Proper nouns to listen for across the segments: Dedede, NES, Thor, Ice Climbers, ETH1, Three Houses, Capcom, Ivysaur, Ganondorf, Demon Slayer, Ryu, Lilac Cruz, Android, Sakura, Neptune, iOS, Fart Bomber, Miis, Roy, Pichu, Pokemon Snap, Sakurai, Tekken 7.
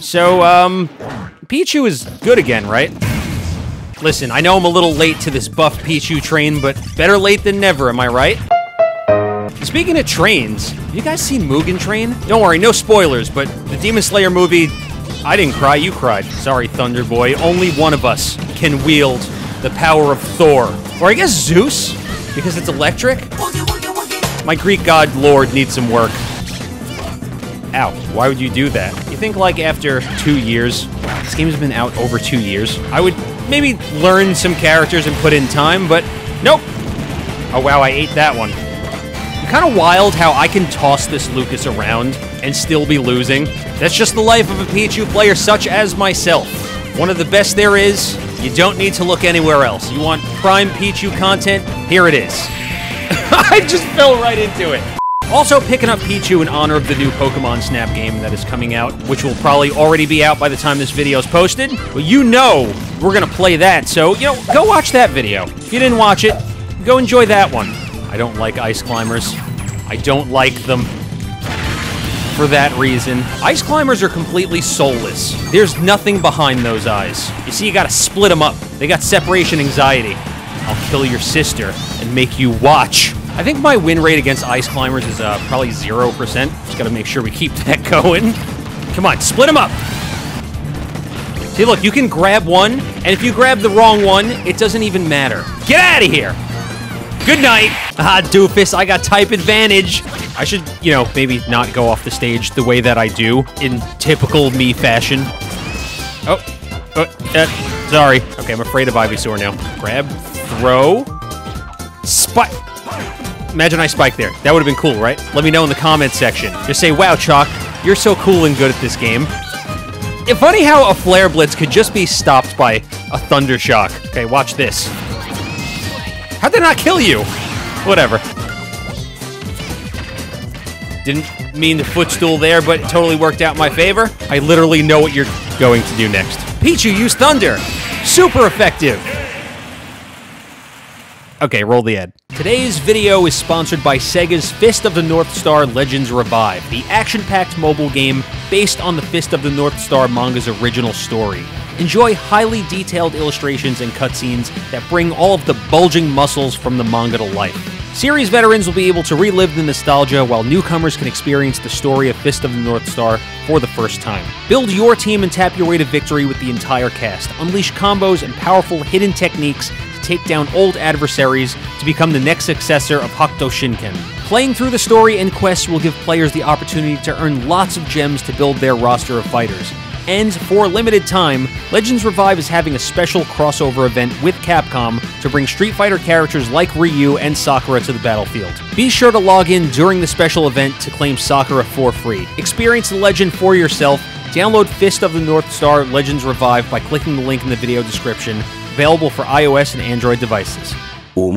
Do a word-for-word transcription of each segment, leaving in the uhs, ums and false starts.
So, um, Pichu is good again, right? Listen, I know I'm a little late to this Buff Pichu train, but better late than never, am I right? Speaking of trains, you guys seen Mugen Train? Don't worry, no spoilers, but the Demon Slayer movie, I didn't cry, you cried. Sorry, Thunder Boy, only one of us can wield the power of Thor. Or I guess Zeus, because it's electric. My Greek god lord needs some work. Ow, why would you do that? You think like after two years, wow, this game's been out over two years, I would maybe learn some characters and put in time, but nope. Oh wow, I ate that one. Kind of wild how I can toss this Lucas around and still be losing. That's just the life of a Pichu player such as myself. One of the best there is, you don't need to look anywhere else. You want prime Pichu content? Here it is. I just fell right into it. Also picking up Pichu in honor of the new Pokemon Snap game that is coming out, which will probably already be out by the time this video is posted. Well, you know we're gonna play that, so, you know, go watch that video. If you didn't watch it, go enjoy that one. I don't like Ice Climbers. I don't like them for that reason. Ice Climbers are completely soulless. There's nothing behind those eyes. You see, you gotta split them up. They got separation anxiety. I'll kill your sister and make you watch. I think my win rate against Ice Climbers is uh, probably zero percent. Just gotta make sure we keep that going. Come on, split them up. See, look, you can grab one, and if you grab the wrong one, it doesn't even matter. Get out of here. Good night! Ah, doofus, I got type advantage! I should, you know, maybe not go off the stage the way that I do, in typical me fashion. Oh, oh, uh, sorry. Okay, I'm afraid of Ivysaur now. Grab, throw, spike. Imagine I spiked there. That would have been cool, right? Let me know in the comment section. Just say, wow, Chalk, you're so cool and good at this game. It's funny how a Flare Blitz could just be stopped by a Thunder Shock. Okay, watch this. How'd they not kill you? Whatever. Didn't mean the footstool there, but it totally worked out in my favor. I literally know what you're going to do next. Pichu used thunder. Super effective. Okay, roll the ad. Today's video is sponsored by Sega's Fist of the North Star Legends Revive, the action-packed mobile game based on the Fist of the North Star manga's original story. Enjoy highly detailed illustrations and cutscenes that bring all of the bulging muscles from the manga to life. Series veterans will be able to relive the nostalgia, while newcomers can experience the story of Fist of the North Star for the first time. Build your team and tap your way to victory with the entire cast. Unleash combos and powerful hidden techniques to take down old adversaries to become the next successor of Hokuto Shinken. Playing through the story and quests will give players the opportunity to earn lots of gems to build their roster of fighters. And for a limited time, Legends Revive is having a special crossover event with Capcom to bring Street Fighter characters like Ryu and Sakura to the battlefield. Be sure to log in during the special event to claim Sakura for free. Experience the legend for yourself. Download Fist of the North Star Legends Revive by clicking the link in the video description. Available for iOS and Android devices. You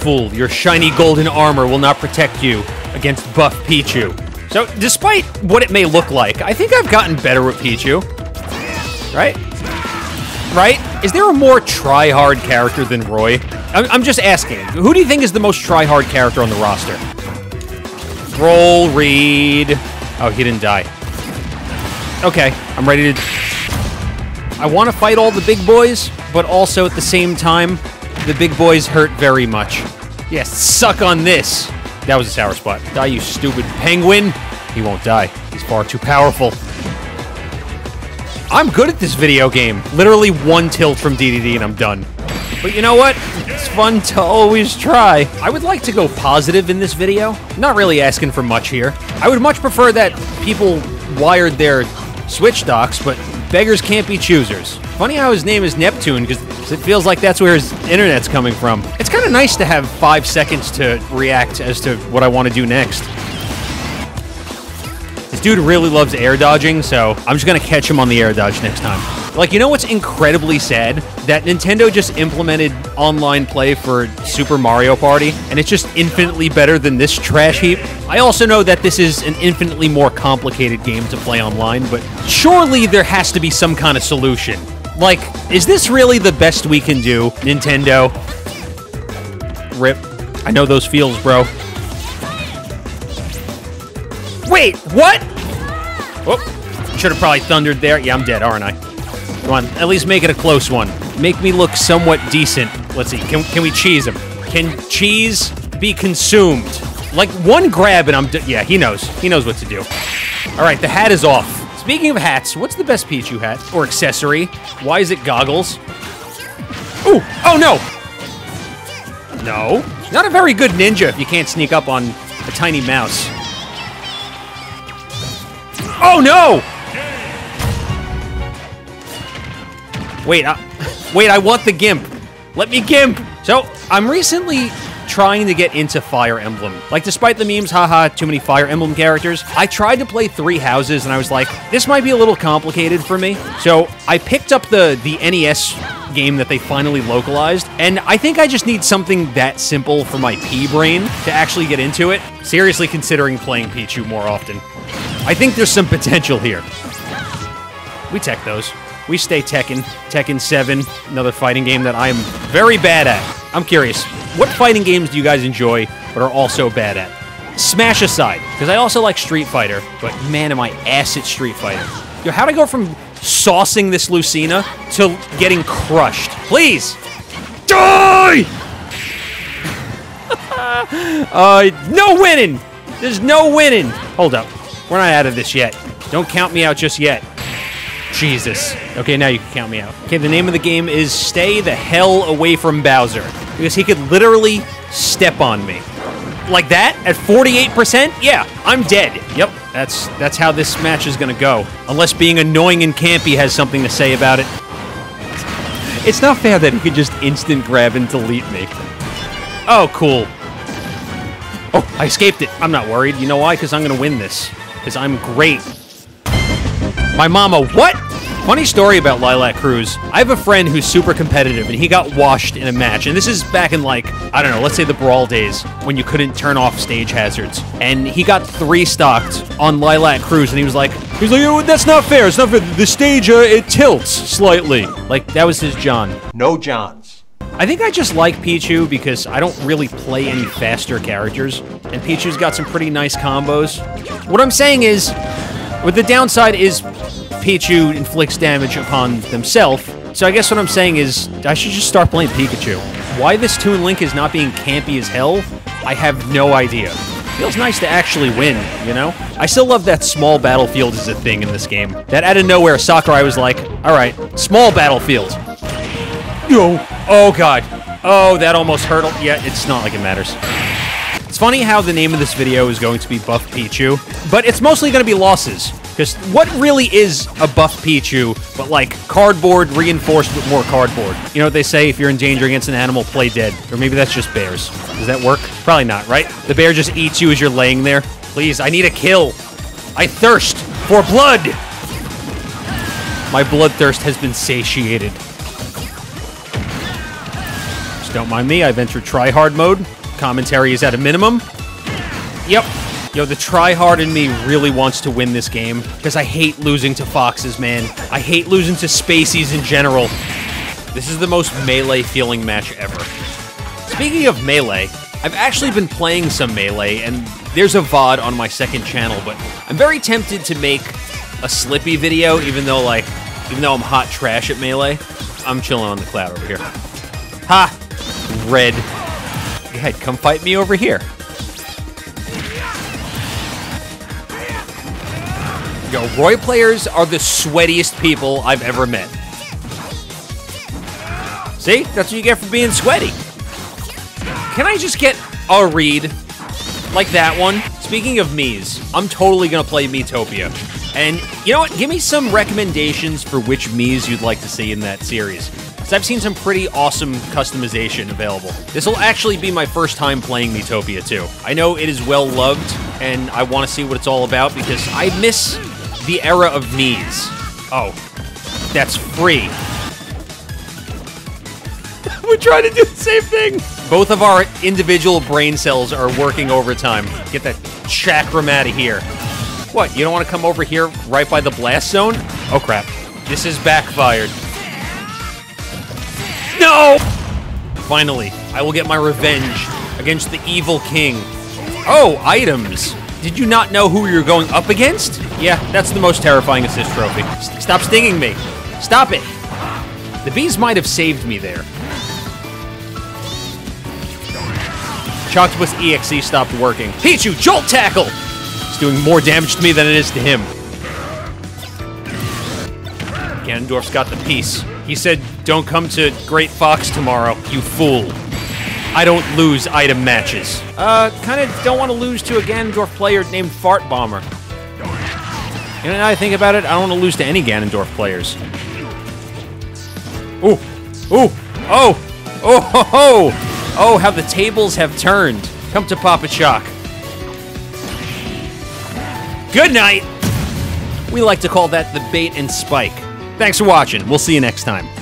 fool, your shiny golden armor will not protect you against Buff Pichu. So, despite what it may look like, I think I've gotten better with Pichu. Right? Right? Is there a more try-hard character than Roy? I'm just asking. Who do you think is the most try-hard character on the roster? Roll, read. Oh, he didn't die. Okay, I'm ready to... I want to fight all the big boys, but also at the same time, the big boys hurt very much. Yes, suck on this! That was a sour spot. Die, you stupid penguin. He won't die. He's far too powerful. I'm good at this video game. Literally one tilt from Dedede and I'm done. But you know what? It's fun to always try. I would like to go positive in this video. Not really asking for much here. I would much prefer that people wired their Switch docks, but beggars can't be choosers. Funny how his name is Neptune, because it feels like that's where his internet's coming from. It's kind of nice to have five seconds to react as to what I want to do next. This dude really loves air dodging, so I'm just going to catch him on the air dodge next time. Like, you know what's incredibly sad? That Nintendo just implemented online play for Super Mario Party, and it's just infinitely better than this trash heap. I also know that this is an infinitely more complicated game to play online, but surely there has to be some kind of solution. Like, is this really the best we can do, Nintendo? R I P. I know those feels, bro. Wait, what? Oh, should have probably thundered there. Yeah, I'm dead, aren't I? Come on, at least make it a close one. Make me look somewhat decent. Let's see, can, can we cheese him? Can cheese be consumed? Like, one grab and I'm d- yeah, he knows. He knows what to do. All right, the hat is off. Speaking of hats, what's the best Pichu hat or accessory? Why is it goggles? Ooh, oh no! No, not a very good ninja if you can't sneak up on a tiny mouse. Oh no! Wait, I, wait, I want the gimp. Let me gimp. So, I'm recently trying to get into Fire Emblem. Like, despite the memes, haha, too many Fire Emblem characters, I tried to play Three Houses and I was like, this might be a little complicated for me. So, I picked up the, the N E S game that they finally localized, and I think I just need something that simple for my pea brain to actually get into it. Seriously considering playing Pichu more often. I think there's some potential here. We tech those. We stay Tekken. Tekken seven, another fighting game that I'm very bad at. I'm curious, what fighting games do you guys enjoy but are also bad at? Smash aside, because I also like Street Fighter, but man am I ass at Street Fighter. Yo, how'd I go from saucing this Lucina to getting crushed? Please! Die! uh, no winning! There's no winning! Hold up. We're not out of this yet. Don't count me out just yet. Jesus. Okay, now you can count me out. Okay, the name of the game is Stay the Hell Away from Bowser, because he could literally step on me. Like that? At forty-eight percent? Yeah, I'm dead. Yep, that's that's how this match is gonna go. Unless being annoying and campy has something to say about it. It's not fair that he could just instant grab and delete me. Oh, cool. Oh, I escaped it. I'm not worried. You know why? Because I'm gonna win this. Because I'm great. My mama, what? Funny story about Lilac Cruz. I have a friend who's super competitive, and he got washed in a match. And this is back in, like, I don't know, let's say the Brawl days, when you couldn't turn off stage hazards. And he got three-stocked on Lilac Cruz, and he was like, he was like, oh, that's not fair, it's not fair. The stage, uh, it tilts slightly. Like, that was his John. No Johns. I think I just like Pichu because I don't really play any faster characters, and Pichu's got some pretty nice combos. What I'm saying is, but the downside is Pichu inflicts damage upon themselves. So I guess what I'm saying is I should just start playing Pikachu. Why this Toon Link is not being campy as hell, I have no idea. Feels nice to actually win, you know? I still love that small battlefield is a thing in this game. That out of nowhere, Sakurai was like, all right, small battlefield. Yo, oh God. Oh, that almost hurtled. Yeah, it's not like it matters. It's funny how the name of this video is going to be Buff Pichu, but it's mostly going to be losses. Because what really is a Buff Pichu, but like cardboard reinforced with more cardboard? You know what they say, if you're in danger against an animal, play dead. Or maybe that's just bears. Does that work? Probably not, right? The bear just eats you as you're laying there. Please, I need a kill. I thirst for blood. My bloodthirst has been satiated. Just don't mind me, I've entered try-hard mode. Commentary is at a minimum. Yep. Yo, the tryhard in me really wants to win this game, because I hate losing to foxes, man. I hate losing to spaceys in general. This is the most melee-feeling match ever. Speaking of melee, I've actually been playing some melee, and there's a V O D on my second channel, but I'm very tempted to make a Slippy video, even though, like, even though I'm hot trash at melee. I'm chilling on the cloud over here. Ha! Red. Head, come fight me over here. Yo, Roy players are the sweatiest people I've ever met. See? That's what you get for being sweaty. Can I just get a read? Like that one. Speaking of Miis, I'm totally gonna play Miitopia. And you know what? Give me some recommendations for which Miis you'd like to see in that series. I've seen some pretty awesome customization available. This will actually be my first time playing Miitopia too. I know it is well loved, and I want to see what it's all about because I miss the era of Miis. Oh, that's free. We're trying to do the same thing. Both of our individual brain cells are working overtime. Get that chakram out of here. What, you don't want to come over here right by the blast zone? Oh crap, this is backfired. No! Finally, I will get my revenge against the evil king. Oh, items. Did you not know who you're going up against? Yeah, that's the most terrifying assist trophy. S- stop stinging me. Stop it. The bees might have saved me there. Choctopus E X E stopped working. Pichu, Jolt Tackle! It's doing more damage to me than it is to him. Ganondorf's got the piece. He said, don't come to Great Fox tomorrow, you fool. I don't lose item matches. Uh, kinda don't want to lose to a Ganondorf player named Fart Bomber. And now I think about it, I don't want to lose to any Ganondorf players. Ooh! Ooh! Oh! Oh ho ho! Oh, how the tables have turned. Come to Papa Choc. Good night! We like to call that the bait and spike. Thanks for watching. We'll see you next time.